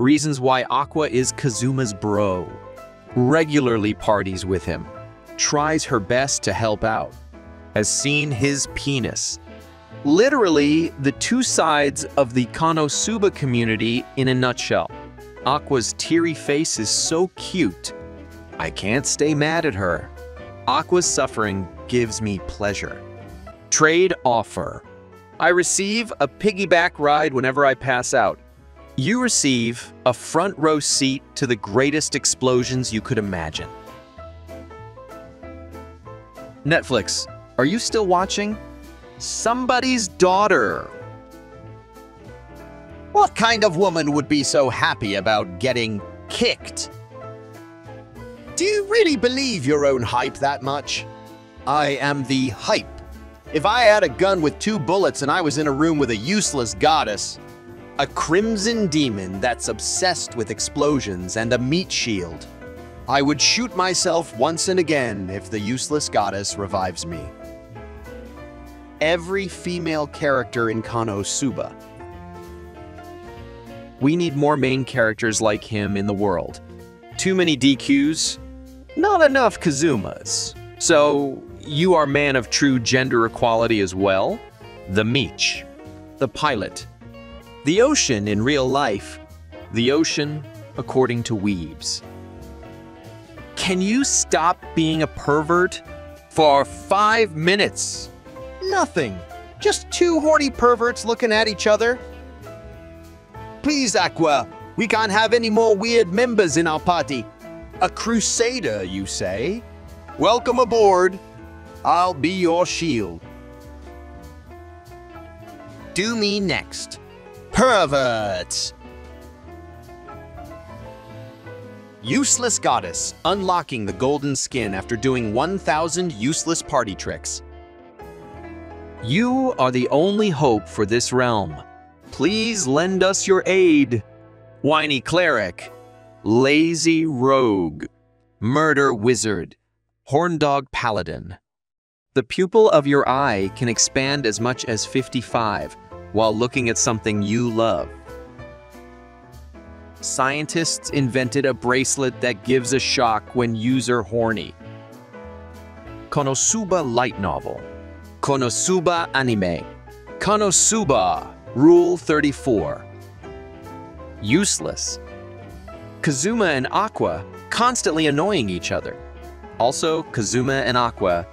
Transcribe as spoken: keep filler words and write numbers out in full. Reasons why Aqua is Kazuma's bro. Regularly parties with him. Tries her best to help out. Has seen his penis. Literally, the two sides of the KonoSuba community in a nutshell. Aqua's teary face is so cute. I can't stay mad at her. Aqua's suffering gives me pleasure. Trade offer. I receive a piggyback ride whenever I pass out. You receive a front row seat to the greatest explosions you could imagine. Netflix, are you still watching? Somebody's daughter. What kind of woman would be so happy about getting kicked? Do you really believe your own hype that much? I am the hype. If I had a gun with two bullets and I was in a room with a useless goddess, a crimson demon that's obsessed with explosions and a meat shield, I would shoot myself once and again if the useless goddess revives me. Every female character in KonoSuba. We need more main characters like him in the world. Too many D Qs. Not enough Kazumas. So, you are man of true gender equality as well? The Meech. The pilot. The ocean in real life. The ocean according to Weebs. Can you stop being a pervert? For five minutes. Nothing. Just two horny perverts looking at each other. Please, Aqua. We can't have any more weird members in our party. A crusader, you say? Welcome aboard. I'll be your shield. Do me next. Perverts. Useless goddess, unlocking the golden skin after doing one thousand useless party tricks. You are the only hope for this realm. Please lend us your aid. Whiny cleric. Lazy rogue. Murder wizard. Horndog paladin. The pupil of your eye can expand as much as fifty-five while looking at something you love. Scientists invented a bracelet that gives a shock when user horny. KonoSuba light novel. KonoSuba anime. KonoSuba Rule thirty-four. Useless. Kazuma and Aqua constantly annoying each other. Also, Kazuma and Aqua